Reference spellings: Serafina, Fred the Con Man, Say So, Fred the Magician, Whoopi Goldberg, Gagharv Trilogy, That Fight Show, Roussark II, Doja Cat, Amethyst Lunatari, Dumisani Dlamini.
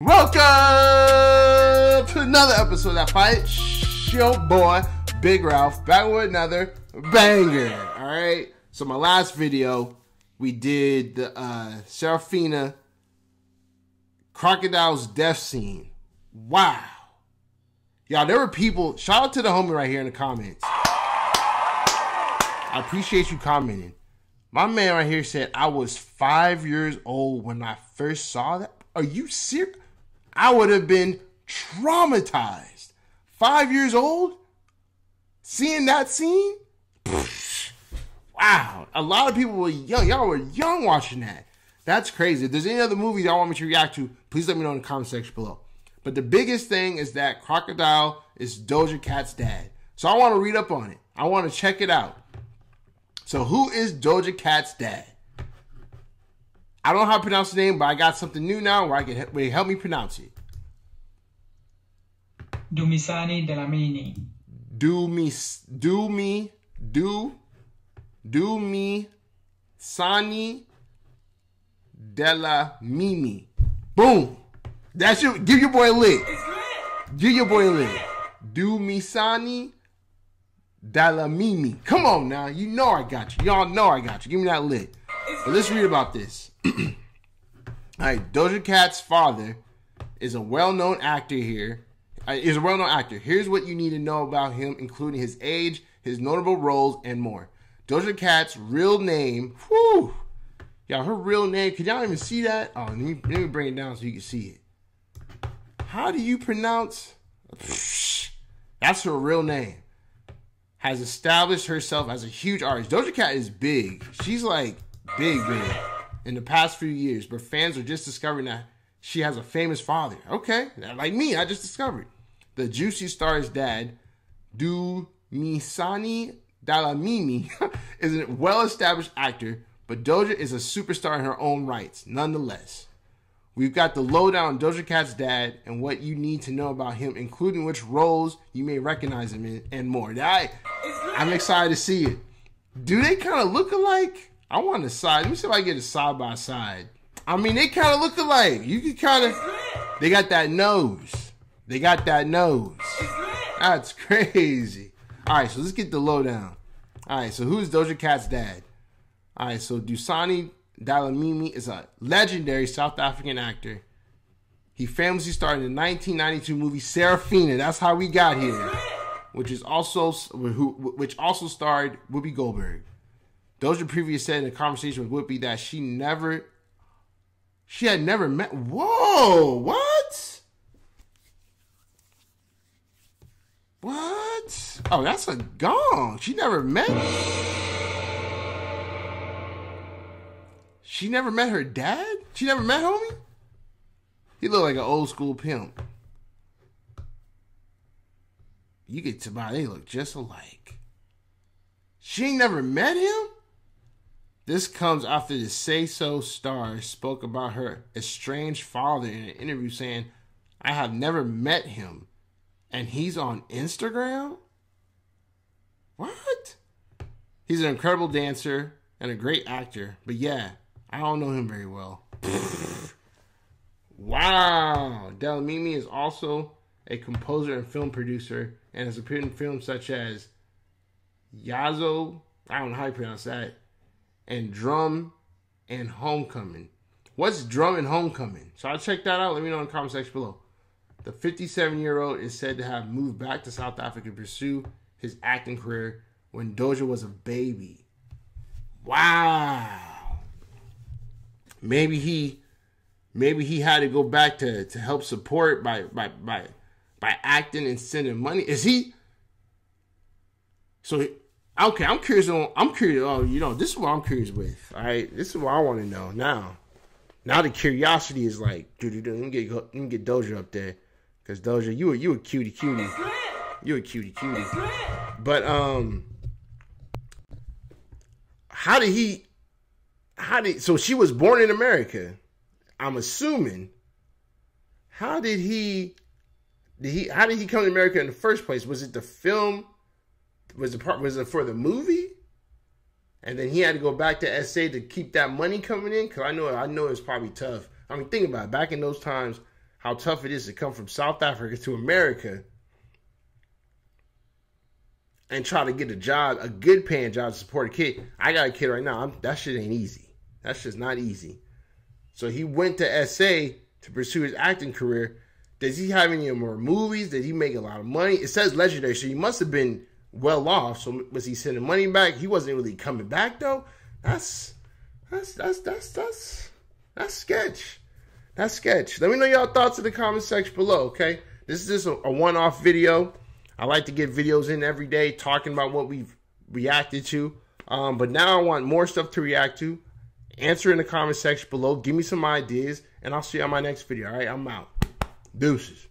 Welcome to another episode of That Fight Show, boy, Big Ralph, back with another banger, alright? So my last video, we did the Serafina Crocodile's death scene. Wow. Y'all, there were people, shout out to the homie right here in the comments. I appreciate you commenting. My man right here said, I was 5 years old when I first saw that. Are you serious? I would have been traumatized. 5 years old? Seeing that scene? Pfft. Wow. A lot of people were young. Y'all were young watching that. That's crazy. If there's any other movie y'all want me to react to, please let me know in the comment section below. But the biggest thing is that Crocodile is Doja Cat's dad. So I want to read up on it. I want to check it out. So who is Doja Cat's dad? I don't know how to pronounce the name, but I got something new now where I can help me pronounce it. Dumisani Dlamini. Dumisani Dlamini. Boom. That should give your boy a lick. Give your boy a lick. Dumisani Dlamini. Come on now. You know I got you. Y'all know I got you. Give me that lick. But let's read about this. Alright, Doja Cat's father is a well-known actor here. Here's what you need to know about him, including his age, his notable roles, and more. Doja Cat's real name. Whew. Y'all, her real name. Could y'all even see that? Oh, let me bring it down so you can see it. How do you pronounce? That's her real name. Has established herself as a huge artist. Doja Cat is big. She's like big in the past few years, but fans are just discovering that she has a famous father. Okay, like me, I just discovered. The Juicy Star's dad, Dumisani Dlamini, is a well-established actor, but Doja is a superstar in her own rights, nonetheless. We've got the lowdown on Doja Cat's dad and what you need to know about him, including which roles you may recognize him in and more. I'm excited to see it. Do they kind of look alike? I want a side. Let me see if I get a side by side. I mean, they kind of look alike. You can kind of. They got that nose. They got that nose. That's crazy. All right, so let's get the lowdown. All right, so who's Doja Cat's dad? All right, so Dumisani Dlamini is a legendary South African actor. He famously starred in the 1992 movie Serafina. That's how we got here, which also starred Whoopi Goldberg. Doja previously said in a conversation with Whoopi that she had never met. Whoa, what? What? Oh, that's a gong. She never met. She never met her dad? She never met homie? He looked like an old school pimp. You get to buy, they look just alike. She ain't never met him? This comes after the Say So star spoke about her estranged father in an interview saying, I have never met him, and he's on Instagram? What? He's an incredible dancer and a great actor, but yeah, I don't know him very well. Wow. Dlamini is also a composer and film producer and has appeared in films such as Yazo, I don't know how you pronounce that, and Drum and Homecoming. What's Drum and Homecoming? So I'll check that out. Let me know in the comment section below. The 57-year-old is said to have moved back to South Africa to pursue his acting career when Doja was a baby. Wow. Maybe he had to go back to help support by acting and sending money. Is he? So okay, I'm curious. Oh, you know, this is what I'm curious with. All right, this is what I want to know now. Now the curiosity is like, let me get Doja up there, cause Doja, you a cutie, you a cutie. But how did so she was born in America? I'm assuming. How did he come to America in the first place? Was it the film? Was it for the movie? And then he had to go back to SA to keep that money coming in? Because I know it was probably tough. I mean, think about it. Back in those times, how tough it is to come from South Africa to America and try to get a job, a good paying job to support a kid. I got a kid right now. That shit ain't easy. That's just not easy. So he went to SA to pursue his acting career. Does he have any more movies? Did he make a lot of money? It says legendary, so he must have been well off. So was he sending money back? He wasn't really coming back though. That's sketch. That's sketch. Let me know y'all thoughts in the comment section below, okay? This is just a one-off video. I like to get videos in every day talking about what we've reacted to. But now I want more stuff to react to. Answer in the comment section below. Give me some ideas. And I'll see you on my next video. All right, I'm out. Deuces.